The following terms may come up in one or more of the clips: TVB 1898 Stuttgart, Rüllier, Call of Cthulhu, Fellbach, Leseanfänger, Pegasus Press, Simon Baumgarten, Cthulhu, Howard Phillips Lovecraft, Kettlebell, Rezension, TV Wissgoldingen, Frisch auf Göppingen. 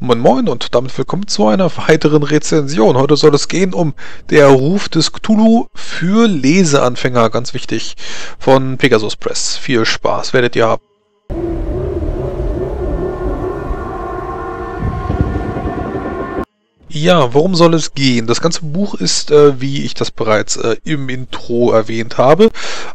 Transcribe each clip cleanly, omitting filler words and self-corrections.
Moin Moin und damit willkommen zu einer weiteren Rezension. Heute soll es gehen um Der Ruf des Cthulhu für Leseanfänger, ganz wichtig, von Pegasus Press. Viel Spaß werdet ihr haben. Ja, worum soll es gehen? Das ganze Buch ist, wie ich das bereits im Intro erwähnt habe,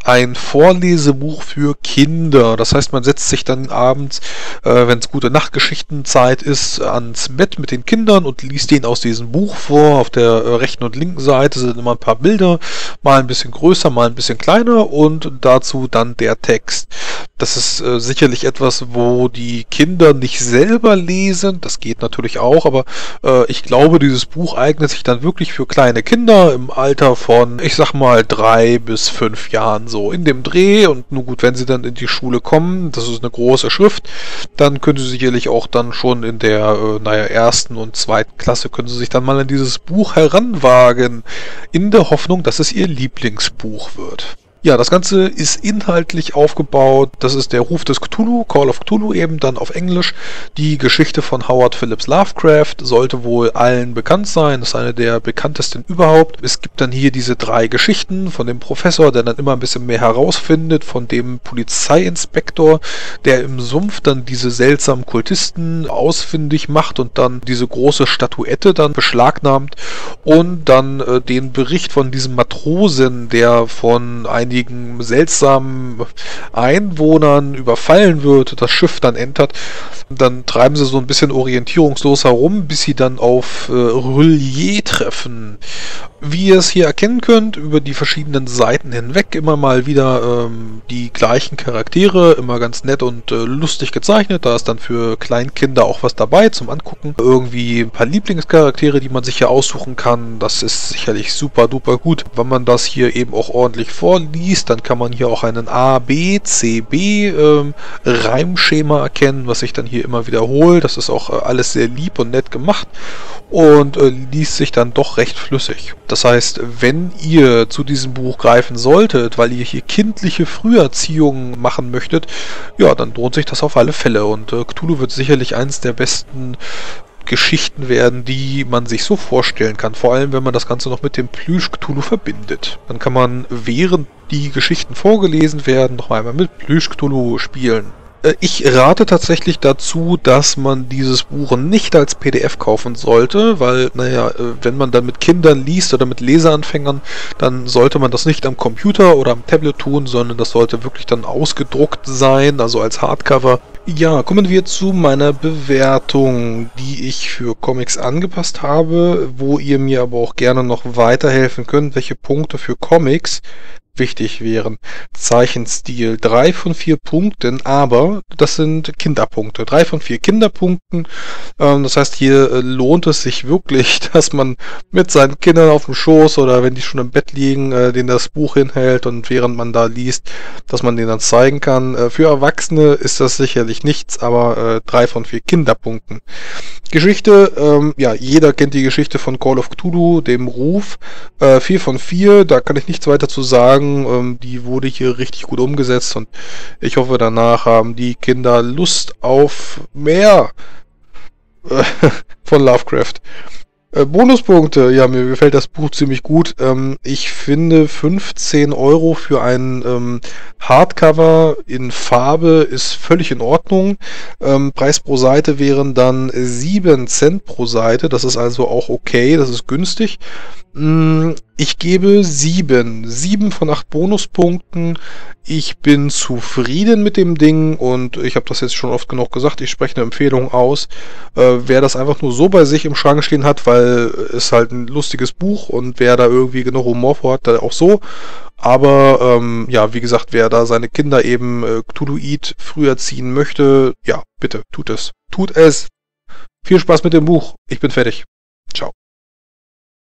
ein Vorlesebuch für Kinder. Das heißt, man setzt sich dann abends, wenn es gute Nachtgeschichtenzeit ist, ans Bett mit den Kindern und liest denen aus diesem Buch vor. Auf der rechten und linken Seite sind immer ein paar Bilder, mal ein bisschen größer, mal ein bisschen kleiner und dazu dann der Text. Das ist sicherlich etwas, wo die Kinder nicht selber lesen. Das geht natürlich auch, aber ich glaube, dieses Buch eignet sich dann wirklich für kleine Kinder im Alter von, ich sag mal, 3 bis 5 Jahren so in dem Dreh. Und nun gut, wenn sie dann in die Schule kommen, das ist eine große Schrift, dann können sie sicherlich auch dann schon in der, ersten und zweiten Klasse können sie sich dann mal an dieses Buch heranwagen, in der Hoffnung, dass es ihr Lieblingsbuch wird. Ja, das Ganze ist inhaltlich aufgebaut. Das ist Der Ruf des Cthulhu, Call of Cthulhu eben, dann auf Englisch. Die Geschichte von Howard Phillips Lovecraft sollte wohl allen bekannt sein. Das ist eine der bekanntesten überhaupt. Es gibt dann hier diese 3 Geschichten von dem Professor, der dann immer ein bisschen mehr herausfindet, von dem Polizeiinspektor, der im Sumpf dann diese seltsamen Kultisten ausfindig macht und dann diese große Statuette dann beschlagnahmt, und dann den Bericht von diesem Matrosen, der von einigen seltsamen Einwohnern überfallen wird, das Schiff dann entert. Dann treiben sie so ein bisschen orientierungslos herum, bis sie dann auf Rüllier treffen. Wie ihr es hier erkennen könnt, über die verschiedenen Seiten hinweg immer mal wieder die gleichen Charaktere, immer ganz nett und lustig gezeichnet. Da ist dann für Kleinkinder auch was dabei zum Angucken. Irgendwie ein paar Lieblingscharaktere, die man sich hier aussuchen kann. Das ist sicherlich super duper gut, wenn man das hier eben auch ordentlich vorliest. Dann kann man hier auch einen A, B, C, B Reimschema erkennen, was sich dann hier immer wiederholt. Das ist auch alles sehr lieb und nett gemacht und liest sich dann doch recht flüssig. Das heißt, wenn ihr zu diesem Buch greifen solltet, weil ihr hier kindliche Früherziehungen machen möchtet, ja, dann lohnt sich das auf alle Fälle. Und Cthulhu wird sicherlich eines der besten Geschichten werden, die man sich so vorstellen kann. Vor allem, wenn man das Ganze noch mit dem Plüsch-Cthulhu verbindet. Dann kann man, während die Geschichten vorgelesen werden, noch einmal mit Plüsch-Cthulhu spielen. Ich rate tatsächlich dazu, dass man dieses Buch nicht als PDF kaufen sollte, weil, naja, wenn man dann mit Kindern liest oder mit Leseanfängern, dann sollte man das nicht am Computer oder am Tablet tun, sondern das sollte wirklich dann ausgedruckt sein, also als Hardcover. Ja, kommen wir zu meiner Bewertung, die ich für Comics angepasst habe, wo ihr mir aber auch gerne noch weiterhelfen könnt, welche Punkte für Comics wichtig wären. Zeichenstil 3 von 4 Punkten, aber das sind Kinderpunkte. 3 von 4 Kinderpunkten. Das heißt, hier lohnt es sich wirklich, dass man mit seinen Kindern auf dem Schoß oder wenn die schon im Bett liegen, denen das Buch hinhält und während man da liest, dass man denen dann zeigen kann. Für Erwachsene ist das sicherlich nichts, aber 3 von 4 Kinderpunkten. Geschichte, ja, jeder kennt die Geschichte von Call of Cthulhu, dem Ruf. 4 von 4, da kann ich nichts weiter zu sagen. Die wurde hier richtig gut umgesetzt und ich hoffe, danach haben die Kinder Lust auf mehr von Lovecraft. Bonuspunkte, ja, mir gefällt das Buch ziemlich gut. Ich finde 15 € für ein Hardcover in Farbe ist völlig in Ordnung. Preis pro Seite wären dann 7 Cent pro Seite, das ist also auch okay, das ist günstig. Ich gebe 7 von 8 Bonuspunkten. Ich bin zufrieden mit dem Ding und ich habe das jetzt schon oft genug gesagt, ich spreche eine Empfehlung aus. Wer das einfach nur so bei sich im Schrank stehen hat, weil es halt ein lustiges Buch und wer da irgendwie genug Humor vor hat, dann auch so. Aber ja, wie gesagt, wer da seine Kinder eben Cthulhuid früher ziehen möchte, ja, bitte, tut es. Tut es. Viel Spaß mit dem Buch. Ich bin fertig.